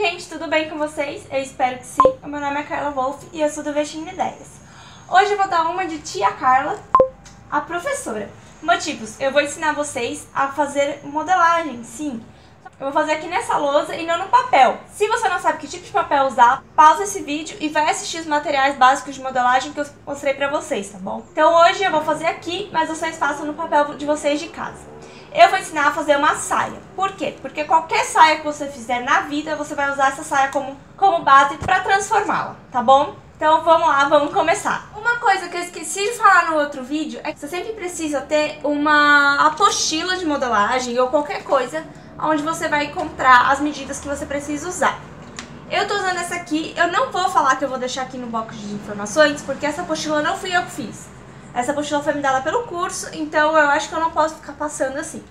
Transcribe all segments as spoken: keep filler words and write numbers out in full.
gente, tudo bem com vocês? Eu espero que sim. O meu nome é Carla Wolf e eu sou do Vestindo Ideias. Hoje eu vou dar uma de tia Carla, a professora. Motivos, eu vou ensinar vocês a fazer modelagem, sim. Eu vou fazer aqui nessa lousa e não no papel. Se você não sabe que tipo de papel usar, pausa esse vídeo e vai assistir os materiais básicos de modelagem que eu mostrei pra vocês, tá bom? Então hoje eu vou fazer aqui, mas vocês façam no papel de vocês de casa. Eu vou ensinar a fazer uma saia. Por quê? Porque qualquer saia que você fizer na vida, você vai usar essa saia como, como base para transformá-la, tá bom? Então vamos lá, vamos começar. Uma coisa que eu esqueci de falar no outro vídeo é que você sempre precisa ter uma apostila de modelagem ou qualquer coisa onde você vai encontrar as medidas que você precisa usar. Eu tô usando essa aqui, eu não vou falar que eu vou deixar aqui no box de informações, porque essa apostila não fui eu que fiz. Essa apostila foi me dada pelo curso, então eu acho que eu não posso ficar passando assim.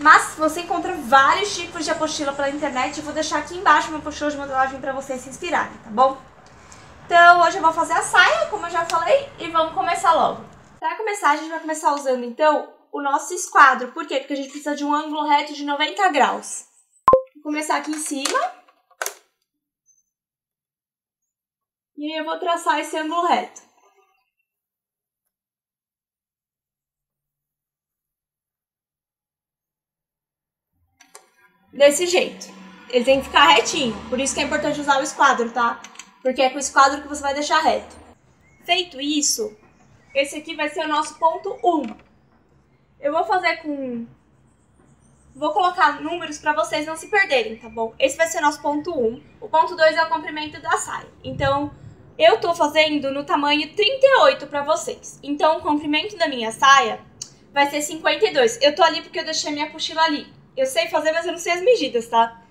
Mas você encontra vários tipos de apostila pela internet, eu vou deixar aqui embaixo uma apostila de modelagem pra vocês se inspirarem, tá bom? Então hoje eu vou fazer a saia, como eu já falei, e vamos começar logo. Pra começar, a gente vai começar usando então o nosso esquadro. Por quê? Porque a gente precisa de um ângulo reto de noventa graus. Vou começar aqui em cima. E aí eu vou traçar esse ângulo reto. Desse jeito. Ele tem que ficar retinho. Por isso que é importante usar o esquadro, tá? Porque é com o esquadro que você vai deixar reto. Feito isso, esse aqui vai ser o nosso ponto um. Eu vou fazer com... Vou colocar números pra vocês não se perderem, tá bom? Esse vai ser o nosso ponto um. O ponto dois é o comprimento da saia. Então, eu tô fazendo no tamanho trinta e oito pra vocês. Então, o comprimento da minha saia vai ser cinquenta e dois. Eu tô ali porque eu deixei minha apostila ali. Eu sei fazer, mas eu não sei as medidas, tá?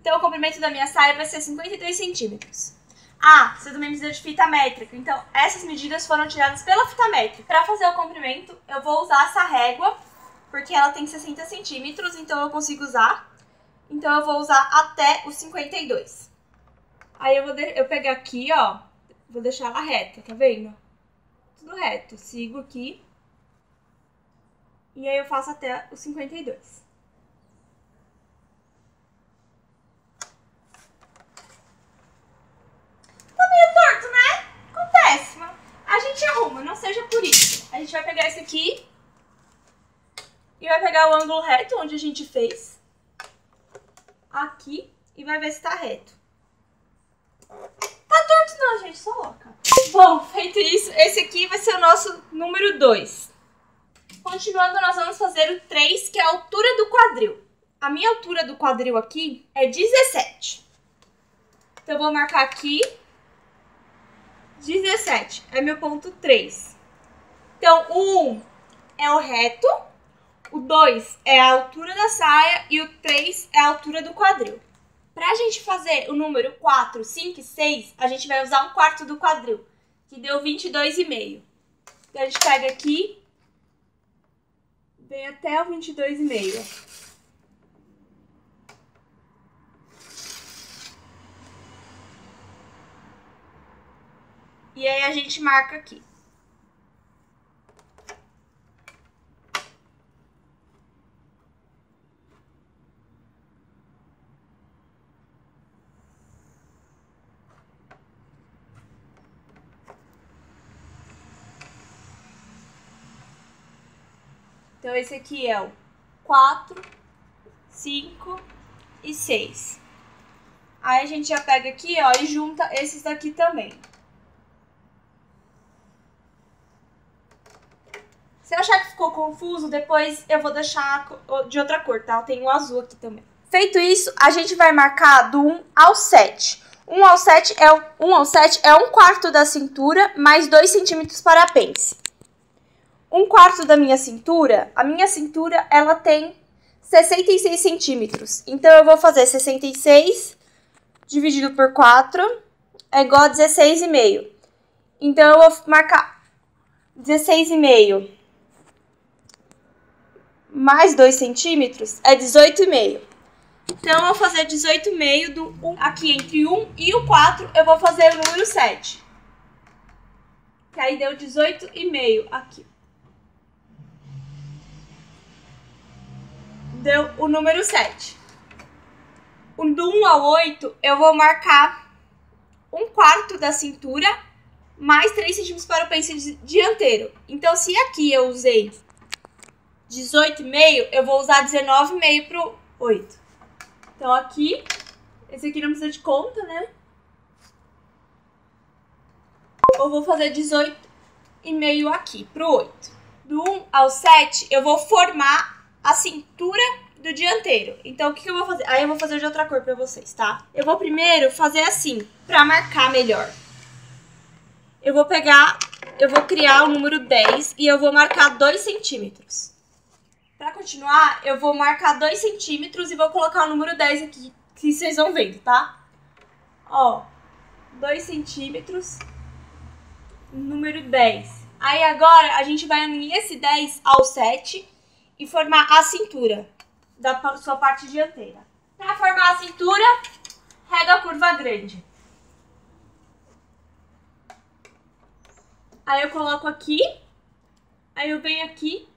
Então, o comprimento da minha saia vai ser cinquenta e dois centímetros. Ah, você também precisa de fita métrica. Então, essas medidas foram tiradas pela fita métrica. Pra fazer o comprimento, eu vou usar essa régua, porque ela tem sessenta centímetros, então eu consigo usar. Então, eu vou usar até os cinquenta e dois. Aí, eu vou de... eu pegar aqui, ó. Vou deixar ela reta, tá vendo? Tudo reto. Sigo aqui. E aí, eu faço até os cinquenta e dois. A gente vai pegar esse aqui e vai pegar o ângulo reto onde a gente fez aqui e vai ver se tá reto. Tá torto não, gente, só louca. Bom, feito isso, esse aqui vai ser o nosso número dois. Continuando, nós vamos fazer o três, que é a altura do quadril. A minha altura do quadril aqui é dezessete. Então eu vou marcar aqui dezessete, é meu ponto três. Então, o um é o reto, o dois é a altura da saia e o três é a altura do quadril. Pra gente fazer o número quatro, cinco e seis, a gente vai usar um quarto do quadril, que deu vinte e dois vírgula cinco. Então, a gente pega aqui, vem até o vinte e dois vírgula cinco. E aí, a gente marca aqui. Então, esse aqui é o quatro, cinco e seis. Aí, a gente já pega aqui, ó, e junta esses daqui também. Se eu achar que ficou confuso, depois eu vou deixar de outra cor, tá? Eu tenho um azul aqui também. Feito isso, a gente vai marcar do um ao sete. um ao sete é um quarto da cintura, mais dois centímetros para a pence. Um quarto da minha cintura, a minha cintura, ela tem sessenta e seis centímetros. Então, eu vou fazer sessenta e seis dividido por quatro é igual a dezesseis vírgula cinco. Então, eu vou marcar dezesseis vírgula cinco mais dois centímetros é dezoito vírgula cinco. Então, eu vou fazer dezoito vírgula cinco do um, aqui entre um e o quatro, eu vou fazer o número sete. Que aí deu dezoito vírgula cinco aqui. Deu o número sete. do um ao oito, eu vou marcar um quarto da cintura mais três centímetros para o pence dianteiro. Então, se aqui eu usei dezoito vírgula cinco, eu vou usar dezenove vírgula cinco para o oito. Então, aqui, esse aqui não precisa de conta, né? Eu vou fazer dezoito vírgula cinco aqui para o oito. Do um ao sete, eu vou formar a cintura do dianteiro. Então, o que, que eu vou fazer? Aí eu vou fazer de outra cor pra vocês, tá? Eu vou primeiro fazer assim, pra marcar melhor. Eu vou pegar, eu vou criar o número dez e eu vou marcar dois centímetros. Pra continuar, eu vou marcar dois centímetros e vou colocar o número dez aqui, que vocês vão vendo, tá? Ó, dois centímetros, número dez. Aí agora, a gente vai unir esse dez ao sete e formar a cintura da sua parte dianteira. Para formar a cintura, rega a curva grande. Aí eu coloco aqui, aí eu venho aqui.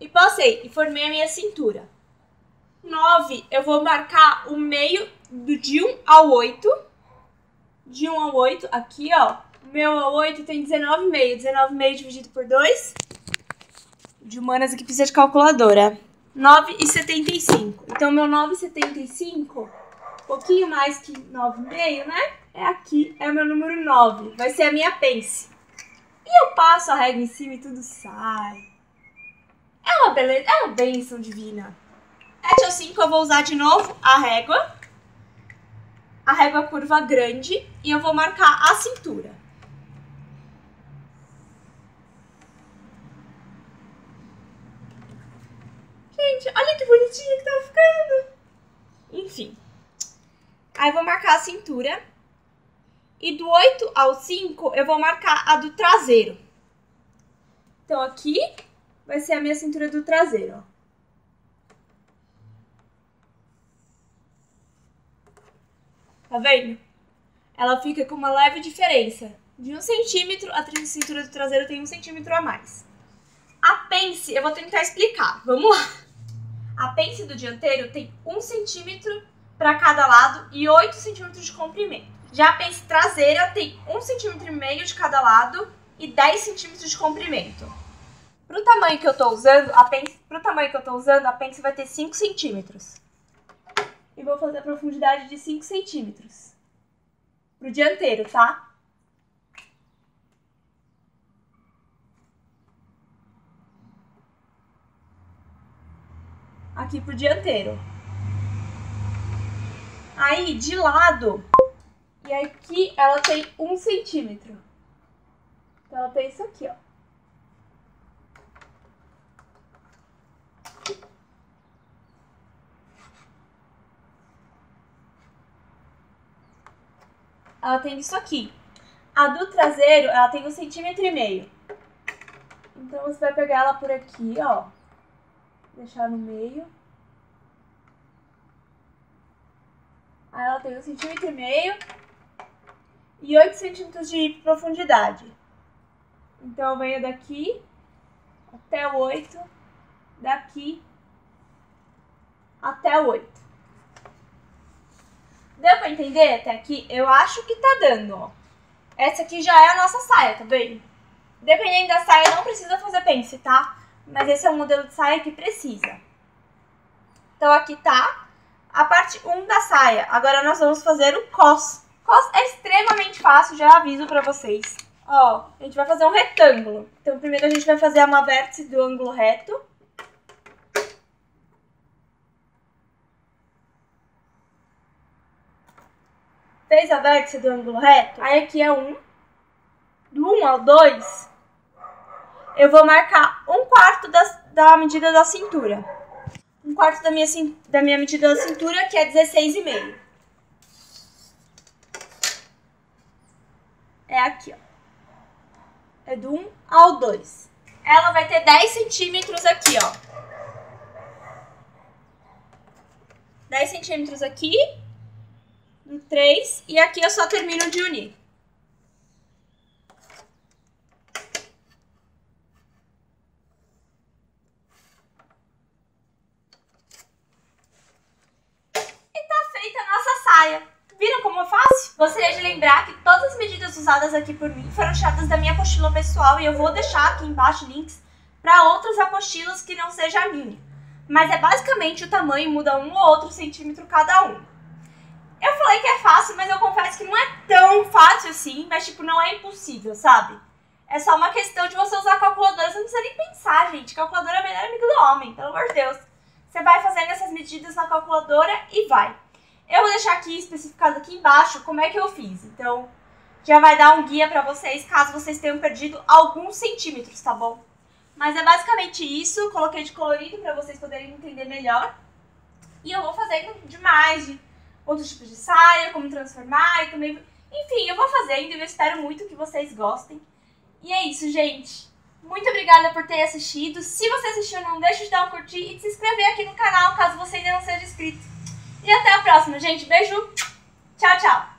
E passei, e formei a minha cintura. nove, eu vou marcar o meio de um ao oito. De um ao oito, aqui ó. Meu oito tem dezenove vírgula cinco. dezenove vírgula cinco dividido por dois. De humanas aqui precisa de calculadora. nove vírgula setenta e cinco. Então, meu nove vírgula setenta e cinco, um pouquinho mais que nove vírgula cinco, né? É aqui, é meu número nove. Vai ser a minha pence. E eu passo a régua em cima e tudo sai. É uma beleza, é uma bênção divina. sete ao cinco, eu vou usar de novo a régua. A régua curva grande. E eu vou marcar a cintura. Gente, olha que bonitinha que tá ficando. Enfim. Aí eu vou marcar a cintura. E do oito ao cinco, eu vou marcar a do traseiro. Então aqui vai ser a minha cintura do traseiro, ó. Tá vendo? Ela fica com uma leve diferença. De um centímetro, a cintura do traseiro tem um centímetro a mais. A pence, eu vou tentar explicar. Vamos lá. A pence do dianteiro tem um centímetro para cada lado e oito centímetros de comprimento. Já a pence traseira tem um centímetro e meio de cada lado e dez centímetros de comprimento. Pro tamanho que eu tô usando, a pence, pro tamanho que eu tô usando, a pence vai ter cinco centímetros. E vou fazer a profundidade de cinco centímetros. Pro dianteiro, tá? Aqui pro dianteiro. Aí, de lado. E aqui ela tem um centímetro. Então ela tem isso aqui, ó. Ela tem isso aqui. A do traseiro, ela tem um centímetro e meio. Então, você vai pegar ela por aqui, ó. Deixar no meio. Aí, ela tem um centímetro e meio. E oito centímetros de profundidade. Então, eu venho daqui até o oito. Daqui até o oito. Deu pra entender até aqui? Eu acho que tá dando, ó. Essa aqui já é a nossa saia, tá bem? Dependendo da saia, não precisa fazer pence, tá? Mas esse é um modelo de saia que precisa. Então, aqui tá a parte um da saia. Agora, nós vamos fazer o cós. Cós é extremamente fácil, já aviso pra vocês. Ó, a gente vai fazer um retângulo. Então, primeiro a gente vai fazer uma vértice do ângulo reto. Fez a vértice do ângulo reto, aí aqui é um. Do um ao dois, eu vou marcar um quarto da, da medida da cintura. Um quarto da minha, da minha medida da cintura, que é dezesseis vírgula cinco. É aqui, ó. É do um ao dois. Ela vai ter dez centímetros aqui, ó. dez centímetros aqui. No três, e aqui eu só termino de unir. Gostaria de lembrar que todas as medidas usadas aqui por mim foram tiradas da minha apostila pessoal e eu vou deixar aqui embaixo links para outras apostilas que não seja a minha. Mas é basicamente o tamanho, muda um ou outro centímetro cada um. Eu falei que é fácil, mas eu confesso que não é tão fácil assim, mas tipo, não é impossível, sabe? É só uma questão de você usar a calculadora, você não precisa nem pensar, gente. Calculadora é o melhor amigo do homem, pelo amor de Deus. Você vai fazendo essas medidas na calculadora e vai. Eu vou deixar aqui especificado aqui embaixo como é que eu fiz. Então, já vai dar um guia pra vocês, caso vocês tenham perdido alguns centímetros, tá bom? Mas é basicamente isso, coloquei de colorido pra vocês poderem entender melhor. E eu vou fazendo demais de outros tipos de saia, como transformar e também... Enfim, eu vou fazendo e eu espero muito que vocês gostem. E é isso, gente. Muito obrigada por ter assistido. Se você assistiu, não deixe de dar um curtir e de se inscrever aqui no canal, caso você ainda não seja inscrito. E até a próxima, gente. Beijo. Tchau, tchau.